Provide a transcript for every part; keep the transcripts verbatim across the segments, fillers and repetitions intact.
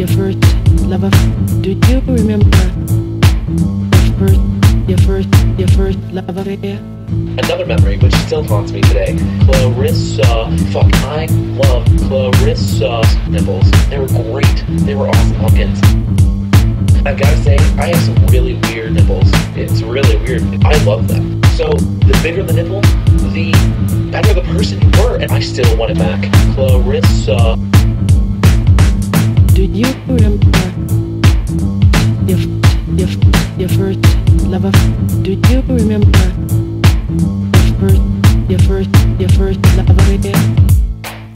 your first love affair? Do you remember your first, your first, your first love affair? Another memory which still haunts me today. Clarissa, fuck, I love Clarissa's nipples. They were great. They were awesome pumpkins. I gotta say, I have some really weird nipples. It's really weird. I love them. So, the bigger the nipple, the better the person you were, and I still want it back. Clarissa. Do you remember your, your, your first love affair? Do you remember your first, your first, your first love affair?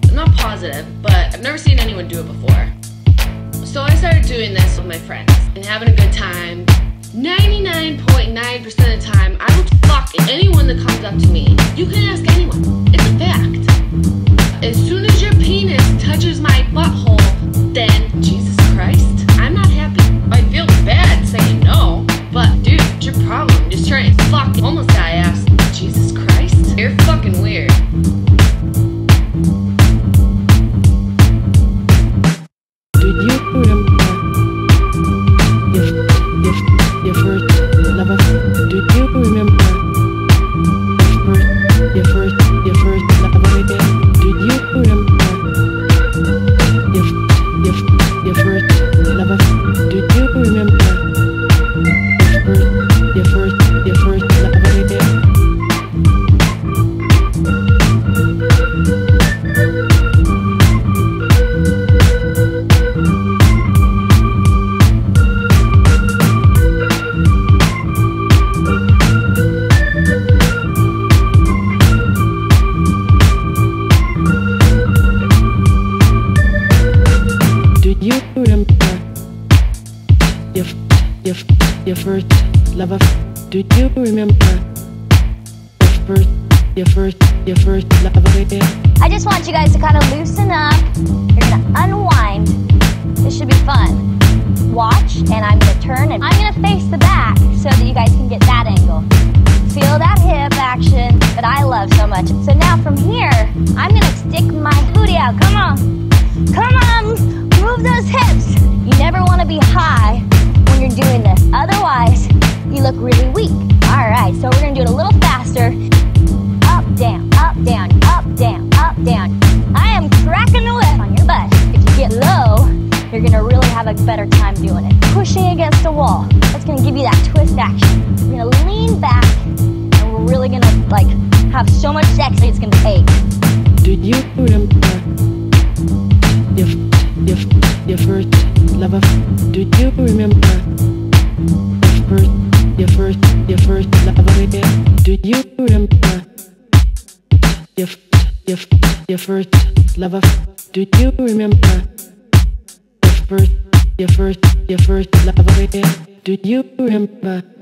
I'm not positive, but I've never seen anyone do it before. So I started doing this with my friends and having a good time. ninety-nine point nine percent of the time, I would fuck anyone that comes up to me. You can ask anyone. It's a fact. As soon as your penis touches my butthole, then Jesus Christ, I'm not happy. I feel bad saying no, but dude, it's your problem. Just try and fuck homeless guy ass. Jesus Christ, you're fucking weird. Your first love affair. Do you remember your first, your first, your first love affair? I just want you guys to kind of loosen up. You're gonna unwind. This should be fun. Watch, and I'm gonna turn, and I'm gonna face the back so that you guys can get that angle. Feel that hip action that I love so much. So now from here, I'm gonna stick my booty out. Come on, come on, move those hips. You never want to be high when you're doing this, otherwise you look really weak. Alright, so we're gonna do it a little faster. Up, down, up, down, up, down, up, down. I am cracking the whip on your butt. If you get low, you're gonna really have a better time doing it. Pushing against a wall, that's gonna give you that twist action. We're gonna lean back, and we're really gonna like have so much sex that it's gonna ache. Did you remember your, your, your first love affair? Do you remember your first, your first, your first love affair? Do you remember your, your, your first love affair? Do you remember your first, your first, your first love affair? Do you remember?